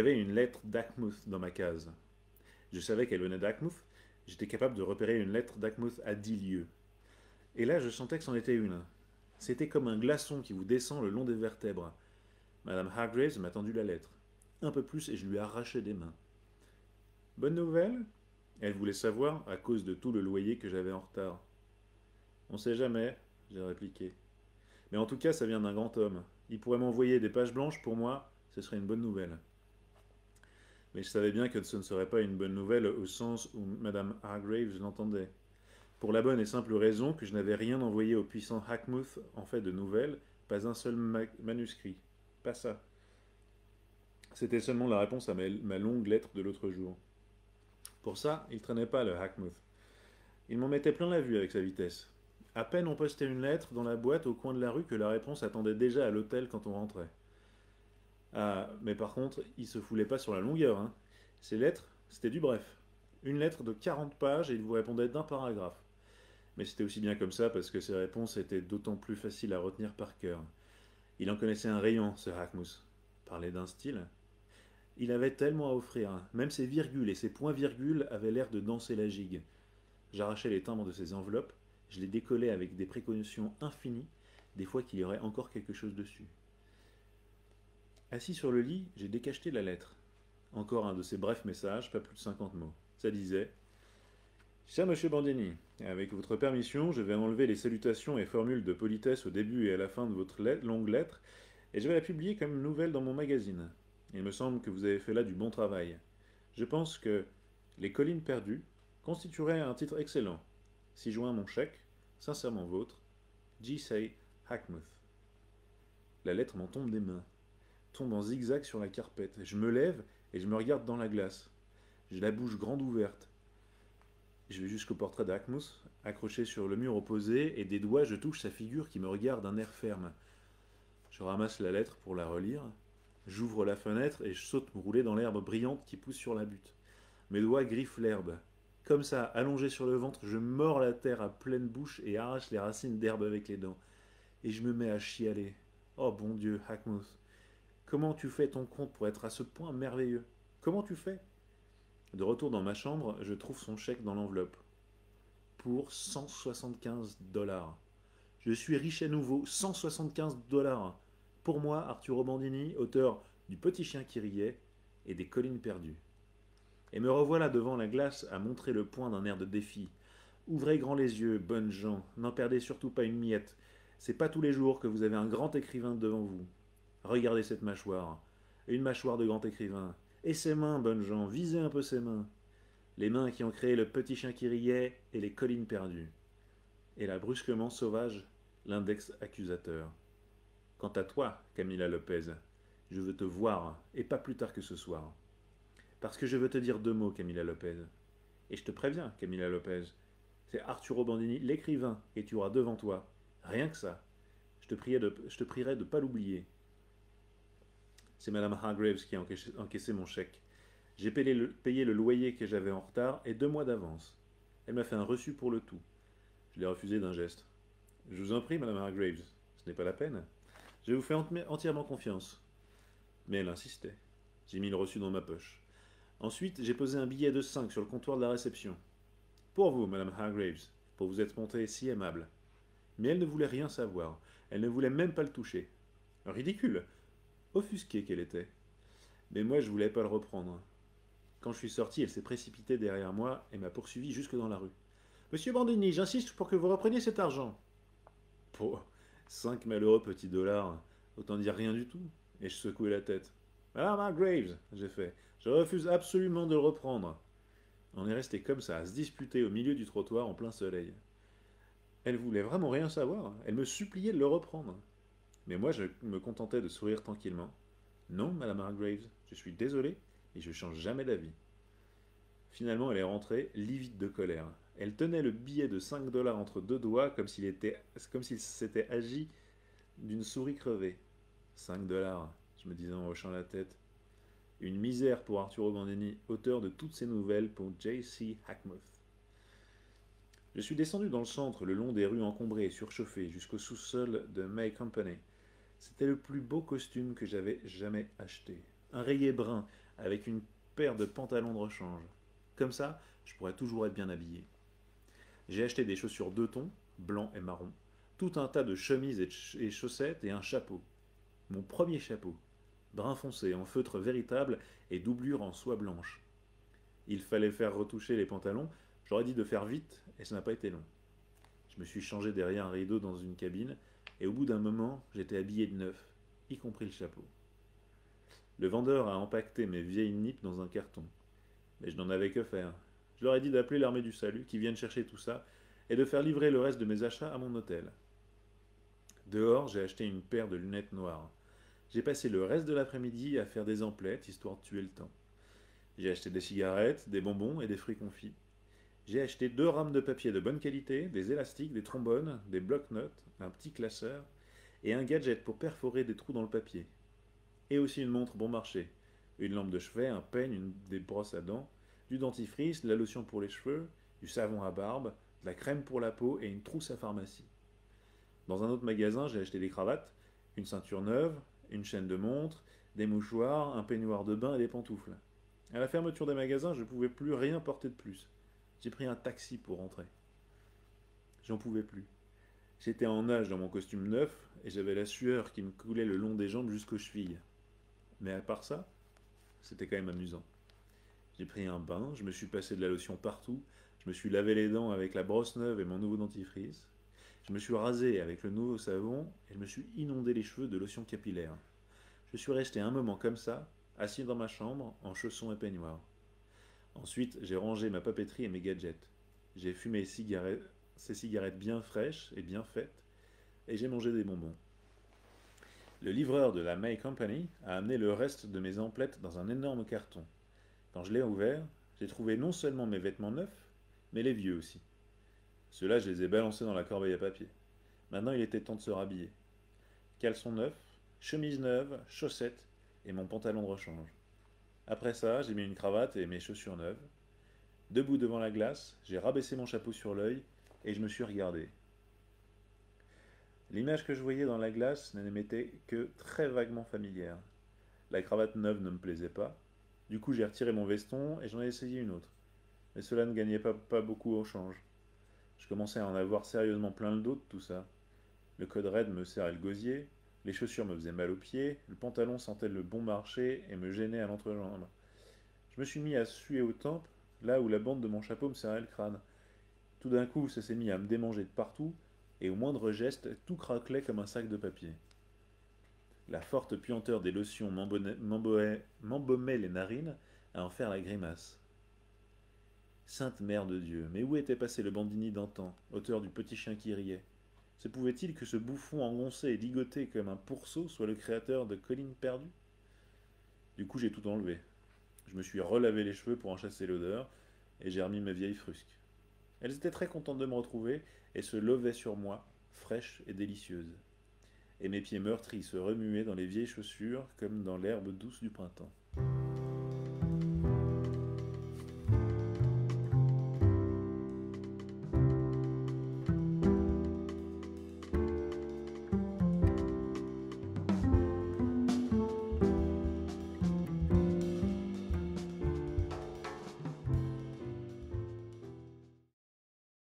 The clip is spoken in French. y avait une lettre d'Hackmuth dans ma case. Je savais qu'elle venait d'Hackmuth, j'étais capable de repérer une lettre d'Hackmuth à 10 lieues. Et là, je sentais que c'en était une. C'était comme un glaçon qui vous descend le long des vertèbres. Mme Hargraves m'a tendu la lettre. Un peu plus et je lui arrachais des mains. « Bonne nouvelle ?» Elle voulait savoir à cause de tout le loyer que j'avais en retard. « On sait jamais, » j'ai répliqué. « Mais en tout cas, ça vient d'un grand homme. Il pourrait m'envoyer des pages blanches pour moi, ce serait une bonne nouvelle. » Mais je savais bien que ce ne serait pas une bonne nouvelle au sens où Mme Hargraves l'entendait. Pour la bonne et simple raison que je n'avais rien envoyé au puissant Hackmuth en fait de nouvelles, pas un seul manuscrit. Pas ça. C'était seulement la réponse à ma longue lettre de l'autre jour. Pour ça, il traînait pas le Hackmuth. Il m'en mettait plein la vue avec sa vitesse. À peine on postait une lettre dans la boîte au coin de la rue que la réponse attendait déjà à l'hôtel quand on rentrait. Ah, mais par contre, il se foulait pas sur la longueur, hein. Ces lettres, c'était du bref. Une lettre de 40 pages et il vous répondait d'un paragraphe. Mais c'était aussi bien comme ça parce que ses réponses étaient d'autant plus faciles à retenir par cœur. Il en connaissait un rayon, ce Hackmuth. Parler d'un style. Il avait tellement à offrir, même ses virgules et ses points-virgules avaient l'air de danser la gigue. J'arrachais les timbres de ses enveloppes, je les décollais avec des précautions infinies, des fois qu'il y aurait encore quelque chose dessus. Assis sur le lit, j'ai décacheté la lettre. Encore un de ces brefs messages, pas plus de 50 mots. Ça disait « Cher Monsieur Bandini, avec votre permission, je vais enlever les salutations et formules de politesse au début et à la fin de votre longue lettre, et je vais la publier comme nouvelle dans mon magazine. Il me semble que vous avez fait là du bon travail. Je pense que « Les collines perdues » constituerait un titre excellent. Si joint mon chèque, sincèrement vôtre, G. C. Hackmuth. » La lettre m'en tombe des mains, tombe en zigzag sur la carpette. Je me lève et je me regarde dans la glace. J'ai la bouche grande ouverte. Je vais jusqu'au portrait d'Hackmuth, accroché sur le mur opposé, et des doigts je touche sa figure qui me regarde d'un air ferme. Je ramasse la lettre pour la relire. J'ouvre la fenêtre et je saute me rouler dans l'herbe brillante qui pousse sur la butte. Mes doigts griffent l'herbe. Comme ça, allongé sur le ventre, je mords la terre à pleine bouche et arrache les racines d'herbe avec les dents. Et je me mets à chialer. Oh bon Dieu, Hackmuth, comment tu fais ton compte pour être à ce point merveilleux? Comment tu fais? De retour dans ma chambre, je trouve son chèque dans l'enveloppe. Pour 175 $. Je suis riche à nouveau, 175 $. Pour moi, Arturo Bandini, auteur du Petit Chien qui riait et des Collines perdues. Et me revoilà devant la glace à montrer le poing d'un air de défi. Ouvrez grand les yeux, bonnes gens, n'en perdez surtout pas une miette. C'est pas tous les jours que vous avez un grand écrivain devant vous. Regardez cette mâchoire, une mâchoire de grand écrivain. Et ses mains, bonnes gens, visez un peu ses mains. Les mains qui ont créé le Petit Chien qui riait et les Collines perdues. Et là, brusquement sauvage, l'index accusateur. Quant à toi, Camilla Lopez, je veux te voir, et pas plus tard que ce soir. Parce que je veux te dire 2 mots, Camilla Lopez. Et je te préviens, Camilla Lopez, c'est Arturo Bandini, l'écrivain, et tu auras devant toi. Rien que ça. Je te prierai de ne pas l'oublier. C'est Mme Hargraves qui a encaissé mon chèque. J'ai payé le loyer que j'avais en retard et 2 mois d'avance. Elle m'a fait un reçu pour le tout. Je l'ai refusé d'un geste. « Je vous en prie, Mme Hargraves, ce n'est pas la peine. Je vous fais entièrement confiance. » Mais elle insistait. J'ai mis le reçu dans ma poche. Ensuite, j'ai posé un billet de 5 sur le comptoir de la réception. Pour vous, Madame Hargraves, pour vous être montrée si aimable. Mais elle ne voulait rien savoir. Elle ne voulait même pas le toucher. Ridicule. Offusquée qu'elle était. Mais moi, je voulais pas le reprendre. Quand je suis sorti, elle s'est précipitée derrière moi et m'a poursuivi jusque dans la rue. Monsieur Bandini, j'insiste pour que vous repreniez cet argent. Pour 5 malheureux petits dollars, autant dire rien du tout. Et je secouais la tête. Madame Hargraves, j'ai fait. Je refuse absolument de le reprendre. On est resté comme ça, à se disputer au milieu du trottoir en plein soleil. Elle voulait vraiment rien savoir. Elle me suppliait de le reprendre. Mais moi, je me contentais de sourire tranquillement. Non, Madame Hargraves, je suis désolé et je change jamais d'avis. Finalement, elle est rentrée, livide de colère. Elle tenait le billet de 5 $ entre 2 doigts comme s'il s'était agi d'une souris crevée. 5 $, je me disais en hochant la tête. Une misère pour Arturo Bandini, auteur de toutes ses nouvelles pour J. C. Hackmuth. Je suis descendu dans le centre, le long des rues encombrées et surchauffées, jusqu'au sous-sol de May Company. C'était le plus beau costume que j'avais jamais acheté. Un rayé brun, avec une paire de pantalons de rechange. Comme ça, je pourrais toujours être bien habillé. J'ai acheté des chaussures deux tons, blanc et marron, tout un tas de chemises et chaussettes et un chapeau. Mon premier chapeau, brun foncé, en feutre véritable et doublure en soie blanche. Il fallait faire retoucher les pantalons, j'aurais dit de faire vite et ça n'a pas été long. Je me suis changé derrière un rideau dans une cabine et au bout d'un moment, j'étais habillé de neuf, y compris le chapeau. Le vendeur a empaqueté mes vieilles nippes dans un carton. Mais je n'en avais que faire. Je leur ai dit d'appeler l'armée du salut qui vienne chercher tout ça et de faire livrer le reste de mes achats à mon hôtel. Dehors, j'ai acheté une paire de lunettes noires. J'ai passé le reste de l'après-midi à faire des emplettes histoire de tuer le temps. J'ai acheté des cigarettes, des bonbons et des fruits confits. J'ai acheté 2 rames de papier de bonne qualité, des élastiques, des trombones, des blocs-notes, un petit classeur et un gadget pour perforer des trous dans le papier. Et aussi une montre bon marché, une lampe de chevet, un peigne, des brosses à dents, du dentifrice, de la lotion pour les cheveux, du savon à barbe, de la crème pour la peau et une trousse à pharmacie. Dans un autre magasin, j'ai acheté des cravates, une ceinture neuve, une chaîne de montre, des mouchoirs, un peignoir de bain et des pantoufles. À la fermeture des magasins, je ne pouvais plus rien porter de plus. J'ai pris un taxi pour rentrer. J'en pouvais plus. J'étais en nage dans mon costume neuf et j'avais la sueur qui me coulait le long des jambes jusqu'aux chevilles. Mais à part ça, c'était quand même amusant. J'ai pris un bain, je me suis passé de la lotion partout, je me suis lavé les dents avec la brosse neuve et mon nouveau dentifrice, je me suis rasé avec le nouveau savon et je me suis inondé les cheveux de lotion capillaire. Je suis resté un moment comme ça, assis dans ma chambre, en chaussons et peignoir. Ensuite, j'ai rangé ma papeterie et mes gadgets. J'ai fumé ces cigarettes bien fraîches et bien faites, et j'ai mangé des bonbons. Le livreur de la May Company a amené le reste de mes emplettes dans un énorme carton. Quand je l'ai ouvert, j'ai trouvé non seulement mes vêtements neufs, mais les vieux aussi. Ceux-là, je les ai balancés dans la corbeille à papier. Maintenant, il était temps de se rhabiller. Caleçon neuf, chemise neuve, chaussettes et mon pantalon de rechange. Après ça, j'ai mis une cravate et mes chaussures neuves. Debout devant la glace, j'ai rabaissé mon chapeau sur l'œil et je me suis regardé. L'image que je voyais dans la glace ne m'était que très vaguement familière. La cravate neuve ne me plaisait pas. Du coup, j'ai retiré mon veston et j'en ai essayé une autre. Mais cela ne gagnait pas beaucoup au change. Je commençais à en avoir sérieusement plein le dos de tout ça. Le code raide me serrait le gosier, les chaussures me faisaient mal aux pieds, le pantalon sentait le bon marché et me gênait à l'entrejambe. Je me suis mis à suer aux tempes, là où la bande de mon chapeau me serrait le crâne. Tout d'un coup, ça s'est mis à me démanger de partout, et au moindre geste, tout craquelait comme un sac de papier. La forte puanteur des lotions m'embaumait les narines à en faire la grimace. Sainte Mère de Dieu, mais où était passé le Bandini d'antan, auteur du petit chien qui riait? Se pouvait-il que ce bouffon engoncé et ligoté comme un pourceau soit le créateur de Collines perdues? Du coup, j'ai tout enlevé. Je me suis relavé les cheveux pour en chasser l'odeur, et j'ai remis mes vieilles frusques. Elles étaient très contentes de me retrouver et se levaient sur moi, fraîches et délicieuses. Et mes pieds meurtris se remuaient dans les vieilles chaussures comme dans l'herbe douce du printemps.